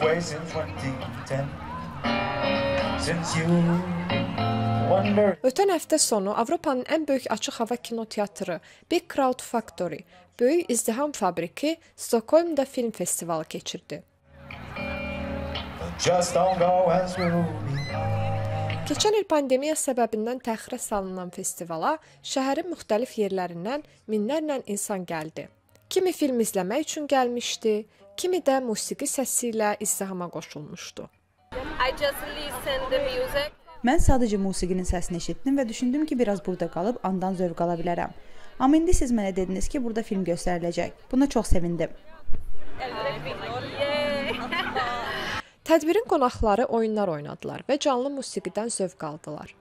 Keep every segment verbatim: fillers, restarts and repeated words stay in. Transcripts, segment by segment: Twice in twenty ten since you wonder. Ötən həftə sonu Avropanın ən böyük açıq hava kinoteatrı Big Crowd Factory, Böyük İzdiham Fabriki Stockholmda film festivalı keçirdi. Keçən il pandemiya səbəbindən təxirə salınan festivala şəhərin müxtəlif yerlərindən minlərlə insan gəldi. Kimi film izləmək üçün gəlmişdi, kimi də musiqi səsi ilə izdihama qoşulmuşdu. Mən sadəcə musiqinin səsini eşitdim və düşündüm ki, biraz burada qalıb andan zövq ala bilərəm. Amma indi siz mənə dediniz ki, burada film göstəriləcək. Buna çox sevindim. Tədbirin qonaqları oyunlar oynadılar və canlı musiqidən zövq aldılar.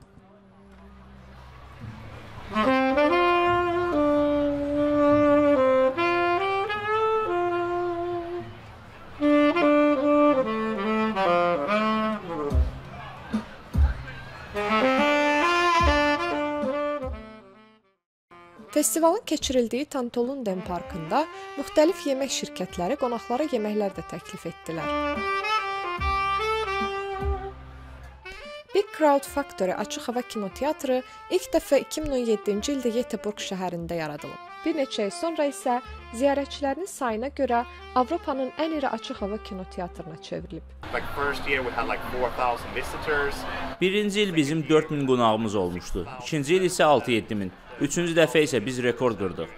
Festivalın keçirildiyi Tantolun Dem Parkında müxtəlif yemək şirkətləri qonaqlara yeməklər də təklif etdilər. Big Crowd Factory açıq hava kinoteatrı ilk dəfə iki min on yeddinci ildə Göteborg şəhərində yaradılıb. Bir neçə il sonra isə ziyarətçilərinin sayına görə Avropanın ən iri açıq hava kinoteatrına çevrilib. Birinci il bizim dörd min qonağımız olmuşdu, ikinci il isə altı-yeddi min, üçüncü dəfə isə biz rekord qırdıq.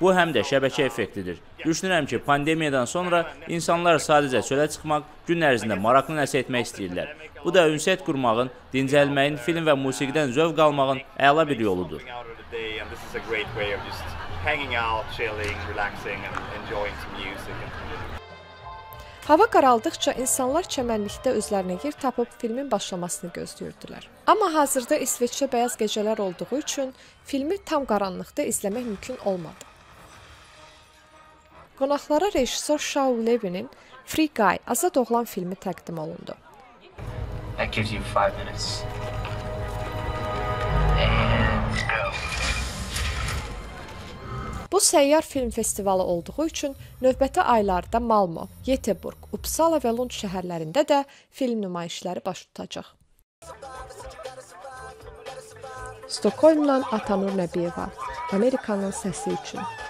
Bu həm də şəbəkə effektidir. Düşünürəm ki, pandemiyadan sonra insanlar sadəcə çölə çıxmaq, gün ərzində maraqlı nəsə etmək istəyirlər. Bu da ünsiyyət qurmağın, dincəlməyin, film və musiqidən zövq almağın əla bir yoludur. Hava qaraldıqca insanlar çəmənlikdə özlərinə yer tapıb filmin başlamasını gözləyirdilər. Amma hazırda İsveçdə bəyaz gecələr olduğu üçün filmi tam qaranlıqda izləmək mümkün olmadı. Qonaqlara rejissor Shaul Levin'in Free Guy, Azad Oğlan filmi təqdim olundu. Bu səyyar film festivalı olduğu üçün növbəti aylarda Malmo, Göteborg, Uppsala və Lund şəhərlərində də film nümayişləri baş tutacaq. Stockholmdan Atanur Nebiyeva, Amerikanın Səsi üçün.